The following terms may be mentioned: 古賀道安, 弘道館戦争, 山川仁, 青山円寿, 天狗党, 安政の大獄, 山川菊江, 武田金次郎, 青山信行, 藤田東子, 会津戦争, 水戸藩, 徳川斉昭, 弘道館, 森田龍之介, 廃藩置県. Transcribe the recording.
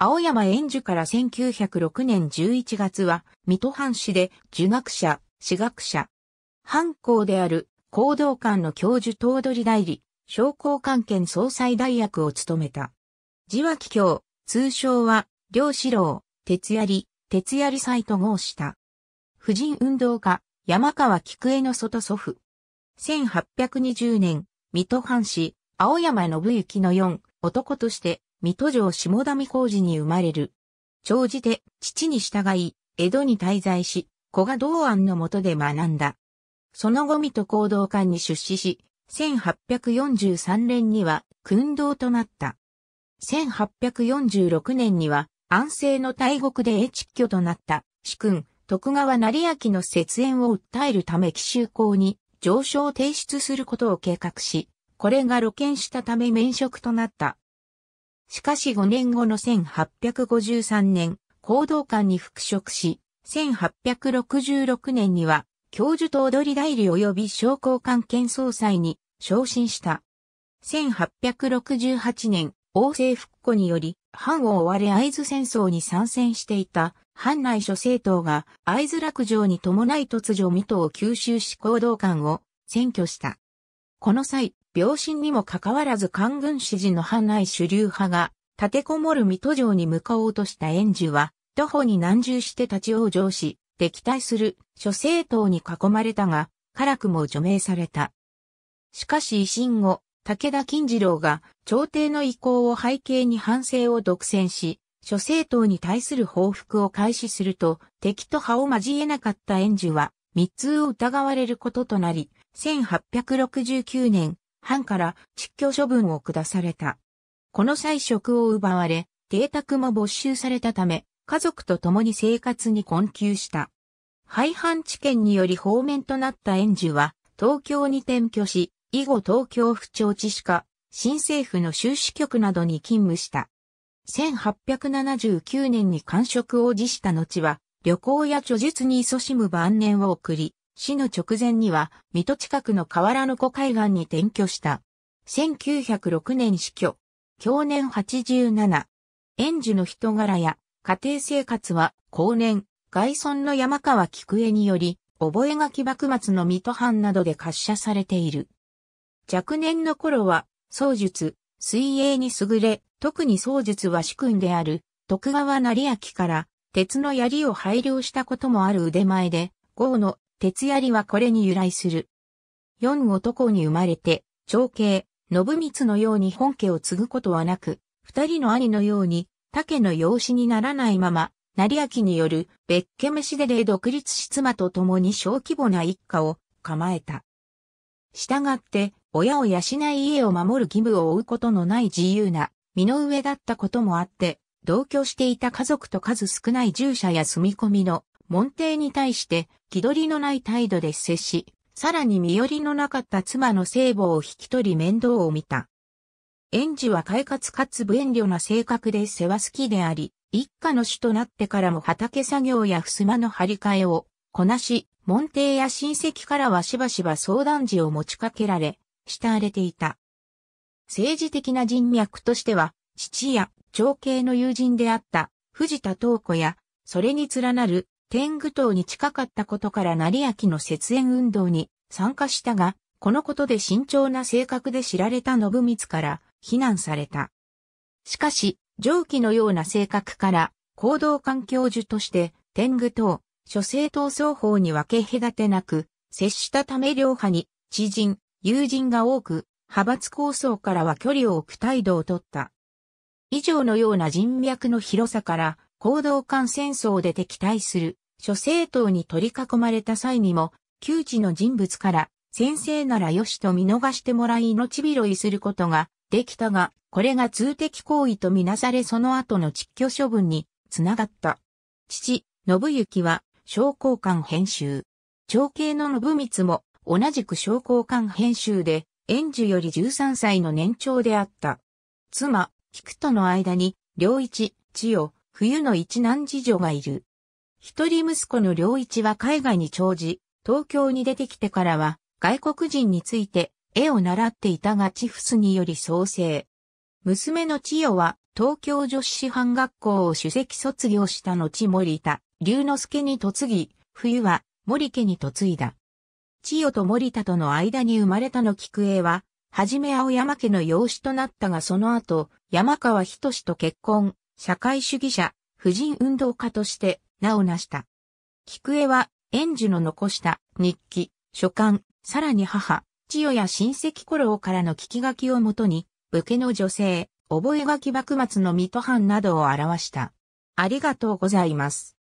青山円寿から1906年11月は、水戸藩士で、儒学者、史学者。藩校である、弘道館の教授頭取代理、商工官券総裁代役を務めた。字は桔梗、通称は、良四郎、鉄槍斎と号した。婦人運動家、山川菊江の外祖父。1820年、水戸藩士、青山信行の4、男として、水戸城下田見小路に生まれる。長じて、父に従い、江戸に滞在し、古賀道安の下で学んだ。その後水戸弘道館に出仕し、1843年には、訓導となった。1846年には、安政の大獄で謁居となった、主君、徳川斉昭の節縁を訴えるため紀州公に、上書を提出することを計画し、これが露見したため免職となった。しかし5年後の1853年、弘道館に復職し、1866年には、教授頭取代理及び商工官券総裁に昇進した。1868年、王政復古により、藩を追われ会津戦争に参戦していた、藩内諸政党が会津落城に伴い突如水戸を吸収し弘道館を占拠した。この際、病身にもかかわらず官軍支持の藩内主流派が立てこもる水戸城に向かおうとした円寿は徒歩に難渋して立ち往生し敵対する諸政党に囲まれたが辛くも除名された。しかし維新後武田金次郎が朝廷の意向を背景に藩政を独占し諸政党に対する報復を開始すると敵と歯を交えなかった円寿は密通を疑われることとなり1869年藩から蟄居処分を下された。この際職を奪われ、邸宅も没収されたため、家族と共に生活に困窮した。廃藩置県により放免となった円寿は、東京に転居し、以後東京府庁地歯科、新政府の収支局などに勤務した。1879年に官職を辞した後は、旅行や著述に勤しむ晩年を送り、死の直前には、水戸近くの河原の湖海岸に転居した。1906年死去。享年87。円寿の人柄や家庭生活は、後年、外孫の山川菊江により、覚書幕末の水戸藩などで活写されている。若年の頃は、槍術、水泳に優れ、特に槍術は主君である、徳川斉昭から、鉄の槍を拝領したこともある腕前で、号の、鉄槍はこれに由来する。四男に生まれて、長兄、信光のように本家を継ぐことはなく、二人の兄のように、他家の養子にならないまま、斉昭による別家召し出で独立し妻と共に小規模な一家を構えた。したがって、親を養い家を守る義務を負うことのない自由な、身の上だったこともあって、同居していた家族と数少ない従者や住み込みの、門弟に対して気取りのない態度で接し、さらに身寄りのなかった妻の生母を引き取り面倒を見た。円寿は快活かつ無遠慮な性格で世話好きであり、一家の主となってからも畑作業や襖の張り替えをこなし、門弟や親戚からはしばしば相談時を持ちかけられ、慕われていた。政治的な人脈としては、父や長兄の友人であった藤田東子や、それに連なる天狗党に近かったことから斉昭の節縁運動に参加したが、このことで慎重な性格で知られた信光から非難された。しかし、上記のような性格から、弘道館教授として、天狗党、諸政党双方に分け隔てなく、接したため両派に、知人、友人が多く、派閥抗争からは距離を置く態度をとった。以上のような人脈の広さから、弘道館戦争で敵対する諸政党に取り囲まれた際にも、旧知の人物から、先生ならよしと見逃してもらい命拾いすることができたが、これが通敵行為とみなされその後の蟄居処分につながった。父、信行は商工官編集。長兄の信光も同じく商工官編集で、円寿より13歳の年長であった。妻、菊との間に、良一、千代、冬の一男次女がいる。一人息子の良一は海外に長じ、東京に出てきてからは外国人について絵を習っていたがチフスにより早世。娘の千代は東京女子師範学校を首席卒業した後森田龍之介に嫁ぎ、冬は森家に嫁いだ。千代と森田との間に生まれた野菊栄は、はじめ青山家の養子となったがその後、山川仁と結婚、社会主義者、婦人運動家として名を成した。菊栄は、園寿の残した日記、書簡、さらに母、千代や親戚頃からの聞き書きをもとに、武家の女性、覚書幕末の水戸藩などを表した。ありがとうございます。